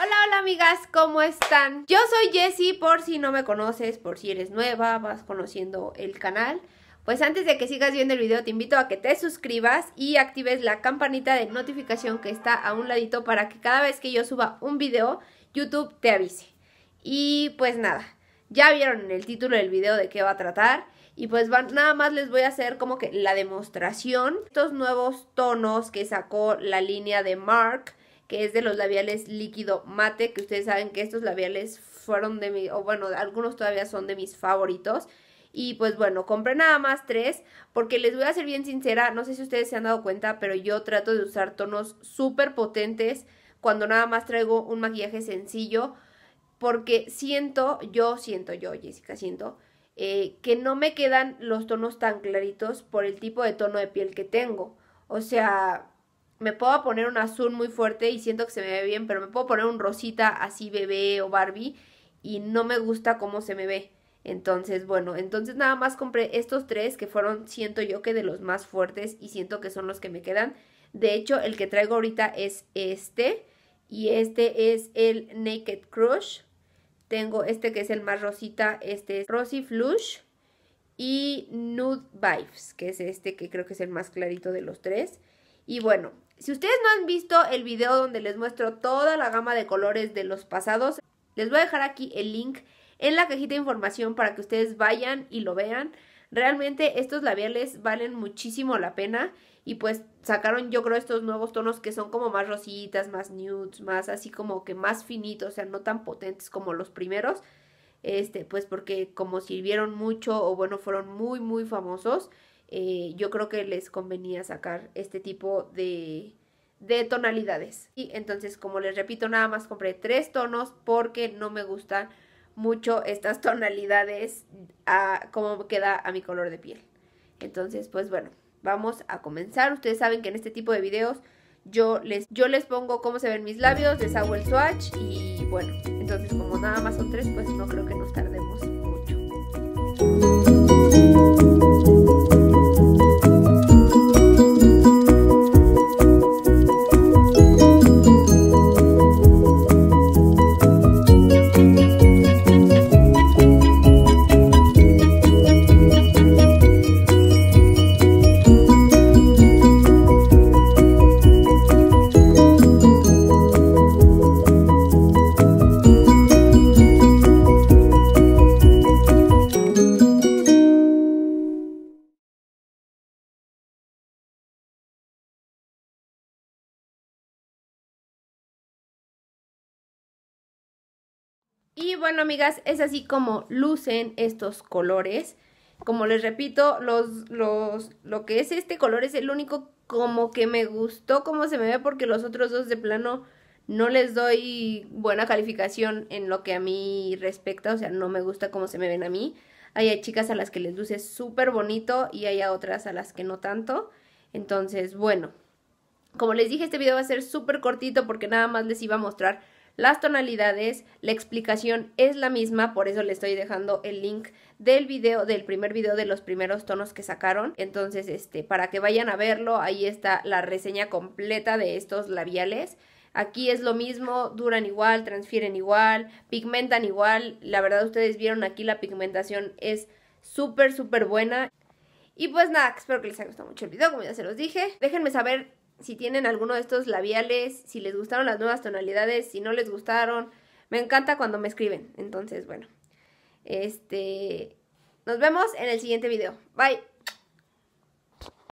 Hola, hola amigas, ¿cómo están? Yo soy Jessie, por si no me conoces, por si eres nueva, vas conociendo el canal. Pues antes de que sigas viendo el video te invito a que te suscribas y actives la campanita de notificación que está a un ladito para que cada vez que yo suba un video, YouTube te avise. Y pues nada, ya vieron en el título del video de qué va a tratar. Y pues nada más les voy a hacer como que la demostración. Estos nuevos tonos que sacó la línea de Mark, que es de los labiales líquido mate, que ustedes saben que estos labiales fueron de mi, o bueno, algunos todavía son de mis favoritos. Y pues bueno, compré nada más 3 porque les voy a ser bien sincera, no sé si ustedes se han dado cuenta, pero yo trato de usar tonos súper potentes cuando nada más traigo un maquillaje sencillo, porque siento, Jessica, que no me quedan los tonos tan claritos por el tipo de tono de piel que tengo. O sea, me puedo poner un azul muy fuerte y siento que se me ve bien, pero me puedo poner un rosita así bebé o Barbie y no me gusta cómo se me ve. Entonces, bueno, nada más compré estos 3 que fueron, siento yo, que de los más fuertes y siento que son los que me quedan. De hecho, el que traigo ahorita es este y este es el Naked Crush. Tengo este que es el más rosita, este es Rosy Flush y Nude Vibes, que es este que creo que es el más clarito de los 3. Y bueno, si ustedes no han visto el video donde les muestro toda la gama de colores de los pasados, les voy a dejar aquí el link en la cajita de información para que ustedes vayan y lo vean. Realmente estos labiales valen muchísimo la pena y pues sacaron, yo creo, estos nuevos tonos que son como más rositas, más nudes, más así como que más finitos, o sea, no tan potentes como los primeros. Pues porque como sirvieron mucho o bueno, fueron muy muy famosos, yo creo que les convenía sacar este tipo de tonalidades. Y entonces, como les repito, nada más compré 3 tonos porque no me gustan mucho estas tonalidades a cómo queda a mi color de piel. Entonces, pues bueno, vamos a comenzar. Ustedes saben que en este tipo de videos yo les pongo cómo se ven mis labios, les hago el swatch y bueno, entonces como nada más son 3, pues no creo que nos tardemos mucho. Y bueno, amigas, es así como lucen estos colores. Como les repito, lo que es este color es el único como que me gustó cómo se me ve, porque los otros 2 de plano no les doy buena calificación en lo que a mí respecta. O sea, no me gusta cómo se me ven a mí. Hay chicas a las que les luce súper bonito y hay a otras a las que no tanto. Entonces, bueno, como les dije, este video va a ser súper cortito porque nada más les iba a mostrar las tonalidades, la explicación es la misma, por eso le estoy dejando el link del video, del primer video de los primeros tonos que sacaron. Entonces, para que vayan a verlo, ahí está la reseña completa de estos labiales. Aquí es lo mismo, duran igual, transfieren igual, pigmentan igual. La verdad, ustedes vieron aquí la pigmentación es súper, súper buena. Y pues nada, espero que les haya gustado mucho el video, como ya se los dije. Déjenme saber si tienen alguno de estos labiales, si les gustaron las nuevas tonalidades, si no les gustaron. Me encanta cuando me escriben. Entonces, bueno, nos vemos en el siguiente video. Bye.